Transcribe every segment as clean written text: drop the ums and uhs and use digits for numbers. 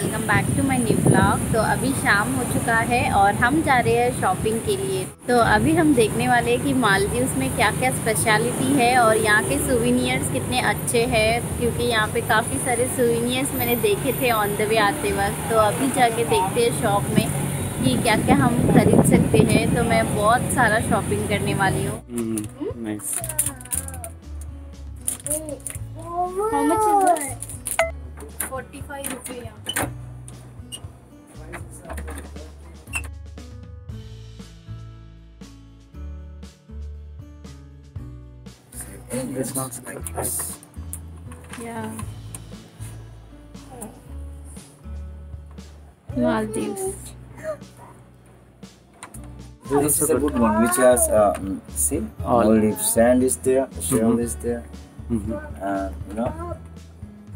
Welcome back to my new vlog. तो अभी शाम हो चुका है और हम जा रहे हैं शॉपिंग के लिए। तो अभी हम देखने वाले हैं कि मालदीव्स में क्या क्या स्पेशलिटी है और यहाँ के सुविनियर्स कितने अच्छे हैं, क्योंकि यहाँ पे काफ़ी सारे सुविनियर्स मैंने देखे थे ऑन द वे आते वक्त। तो अभी जाके देखते हैं शॉप में कि क्या क्या हम खरीद सकते हैं। तो मैं बहुत सारा शॉपिंग करने वाली हूँ। How much is that? 45 rupees. This looks like this. Yeah. Maldives. This is a good one, which has see olive sand is there, shell is there. You know,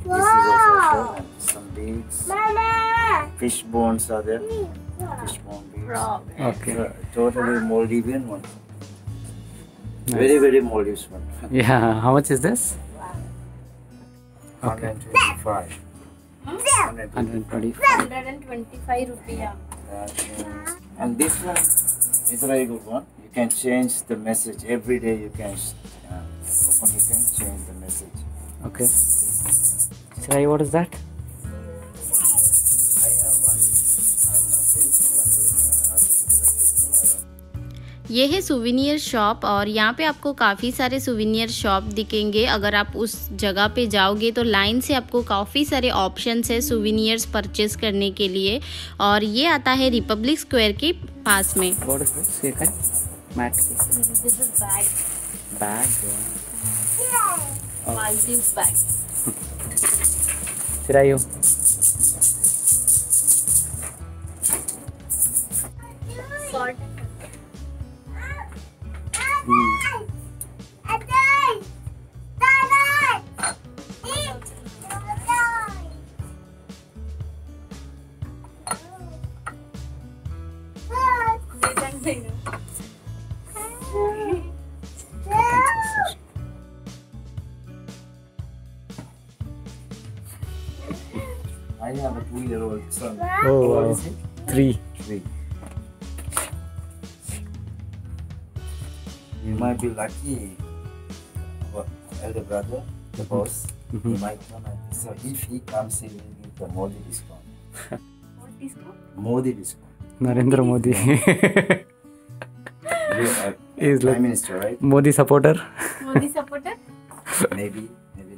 this is also shell, some beads, fish bones are there, fish bone beads. Okay. Totally Maldivian one. Nice. Very, very Maldives one. Yeah. How much is this? Okay. 125. 125 rupiah. And this one is a very good one. You can change the message every day. You can open it and change the message. Okay. Sorry, what is that? I have one. ये है souvenir shop और यहाँ पे आपको काफ़ी सारे souvenir shop दिखेंगे। अगर आप उस जगह पे जाओगे तो लाइन से आपको काफ़ी सारे ऑप्शंस है सुविनियर्स परचेस करने के लिए। और ये आता है रिपब्लिक स्क्वायर के पास में। Bag I have a 2-year-old son. Oh, wow. 3. You might be lucky. Our elder brother, the boss, he might come. So if he comes, he will give the Modi discount. What discount? Modi discount. Narendra Modi. He is Prime Minister, right? Modi supporter. Modi supporter? Maybe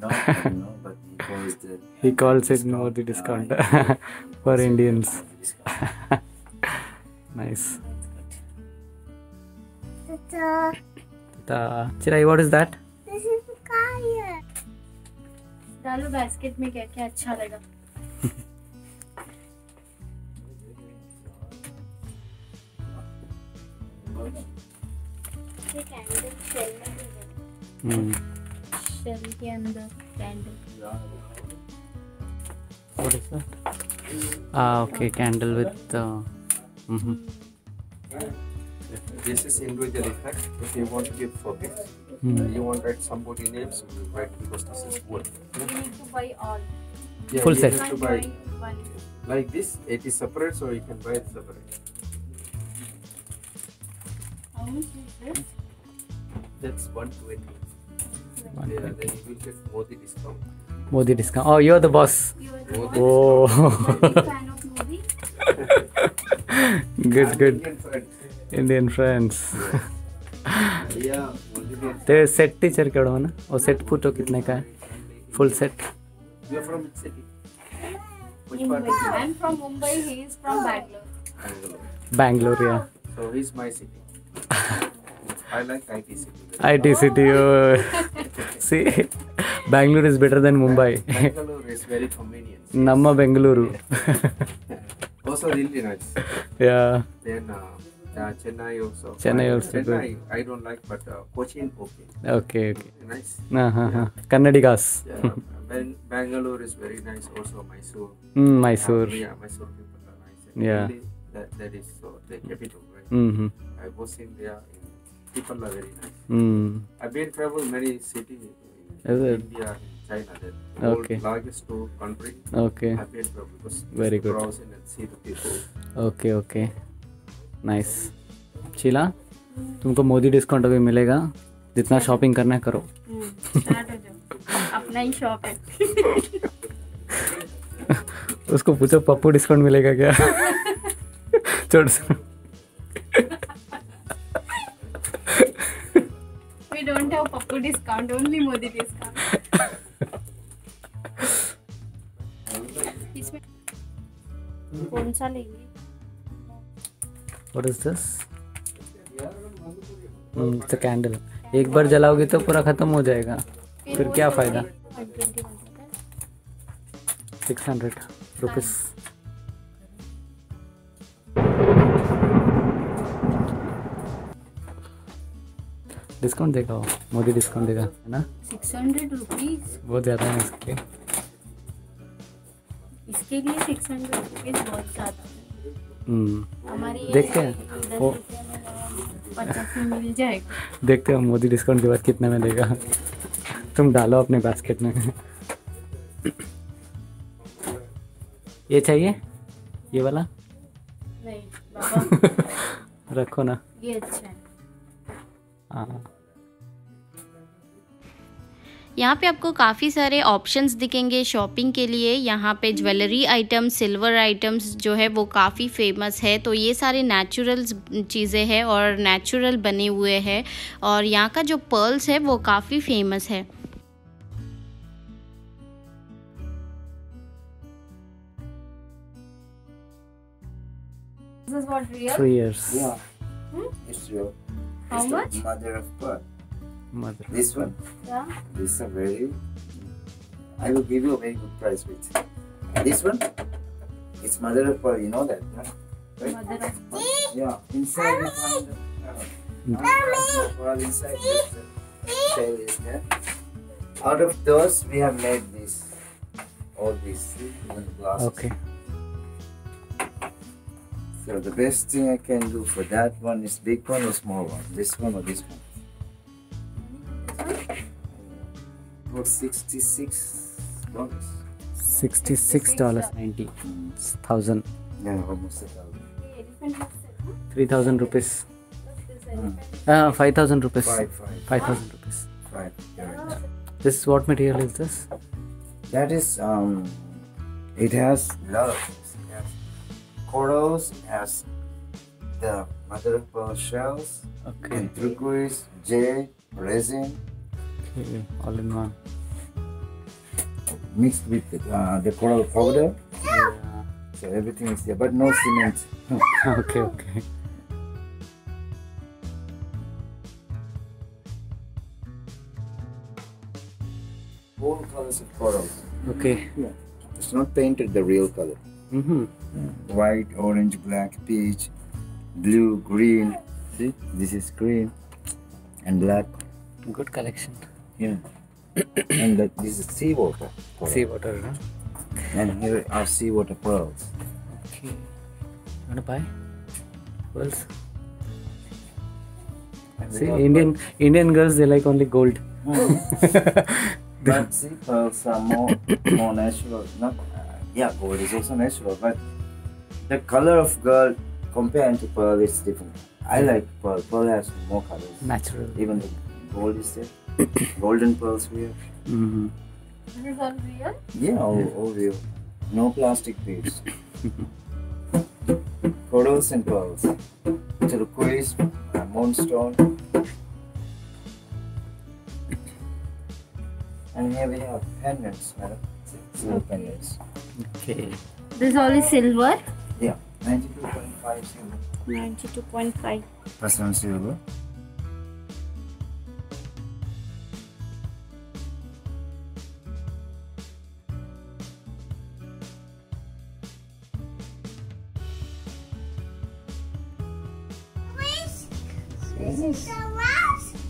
not. I don't know, but he calls the. He calls it Modi discount for Indians. Nice. Chirai, what is that? This is kaya. डालो basket में क्या क्या अच्छा लगा। ये candle shell में भी है। शेल के अंदर candle. What is that? Okay, candle with. This is individual effect. If you want to give for gifts, you want to write somebody names, you will write because this is wood. You need to buy all. Yeah, full set. To buy one. Like this, it is separate, so you can buy it separate. How much is this? That's 120. Yeah, then you will get Modi discount. Modi discount. Oh, you're the boss. Oh. Fan of Modi. Good. Indian friends. तेरे set teacher क्या हो ना? और set पूछो कितने का है? Full set. You are from which city? Which part? I am from Mumbai. He is from Bangalore. Bangalore, yeah. So he is my city. I like IT city. IT city. See, Bangalore is better than Mumbai. Bangalore is very convenient. Namma Bengaluru. Also really nice. Yeah. Then. Chennai also. Chennai, I don't like, but Cochin, okay. Okay. Nice. Kannadigas. Yeah. Bangalore is very nice. Also Mysore. Mysore. Yeah, Mysore people are nice. And yeah. Really, that is so the capital, right? I was in there. People are very nice. I've been traveled many cities. Is it? India and China, the world's largest two country. Okay. Happy and because very good. Browse in and see the people. Okay, okay. Nice. Sheila, तुमको Modi discount अभी मिलेगा, जितना shopping करना है करो। अपना ही shop है। उसको पूछो पप्पू डिस्काउंट मिलेगा क्या? छोड़ We don't have Pappu discount, only Modi discount. इसमें कौन सा लेंगे? What is this? It's a candle. एक बार जलाओगे तो पूरा खत्म हो जाएगा, फिर क्या फायदा? 600 रुपीस. डिस्काउंट देगा वो, मोदी डिस्काउंट देगा है ना? 600 रुपीस बहुत ज़्यादा है इसके लिए। 600 रुपीस बहुत ज़्यादा है। देखते हैं वो 50 में मिल जाएगा। देखते हैं मोदी डिस्काउंट के बाद कितने में देगा। तुम डालो अपने बास्केट में। ये चाहिए, ये वाला नहीं बाबा। रखो ना, ये अच्छा है। यहाँ पे आपको काफ़ी सारे ऑप्शंस दिखेंगे शॉपिंग के लिए। यहाँ पे ज्वेलरी आइटम्स, सिल्वर आइटम्स जो है वो काफ़ी फेमस है। तो ये सारे नेचुरल्स चीज़ें हैं और नेचुरल बने हुए हैं। और यहाँ का जो पर्ल्स है वो काफ़ी फेमस है। This is what, real? 3 years. Yeah. It's real. How much? Mother of pearl. Mother. This one. Yeah. This is a very. I will give you a very good price with it. This one. It's mother of pearl. You know that, right? Mother of pearl. Yeah. Inside. Mommy. Mommy. Pearl inside. Shell is there. Out of those, we have made this. All these glasses. Okay. So the best thing I can do for that one is big one or small one, this one or this one. For $66. $66.90. 1,000. Yeah, almost 1,000. 3,000 rupees. 5,000 rupees. 5,000 rupees. 5. Right. This is what material is this? That is it has love. Corals, it has the mother of pearl shells, and turquoise, jade, resin, all in one, mixed with the coral powder. Yeah. So everything is there, but no cement. Okay, okay. All colors of coral. Okay. Yeah. It's not painted the real color. White, orange, black, peach, blue, green. See, this is green and black. Good collection. Yeah. And that this is seawater. Seawater, huh? And here are seawater pearls. Okay. You wanna buy pearls? See, Indian girls, they like only gold. But see, pearls are more natural, not. Yeah, gold is also natural, but the color of gold compared to pearl is different. I like pearl. Pearl has more colors. Natural. Even the gold is there. Golden pearls we have. This is all real? Yeah, all real. No plastic beads. Corals and pearls. Turquoise, moonstone. And here we have pendants, madam. Silver pendants. Okay. This all is silver? Yeah, 92.5 silver. 92.5. Plus one silver. This is the last.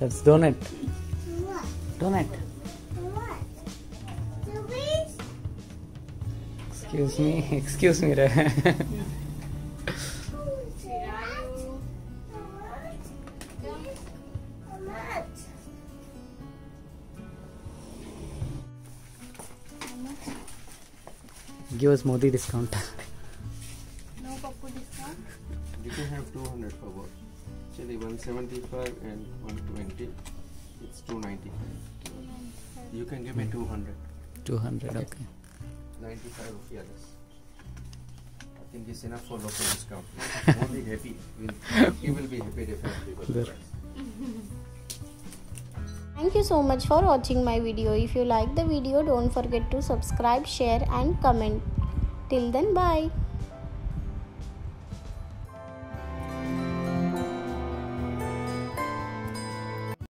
That's donut. Donut. Excuse me. Give us Modi discount. No Papu discount. You can have 200 for both. Actually 175 and 120. It's 295. You can give me 200. 200, okay. 95 rupees. I think it's enough for local discount. Won't be happy. He will be happy definitely with the price. Thank you so much for watching my video. If you like the video, don't forget to subscribe, share and comment. Till then, bye.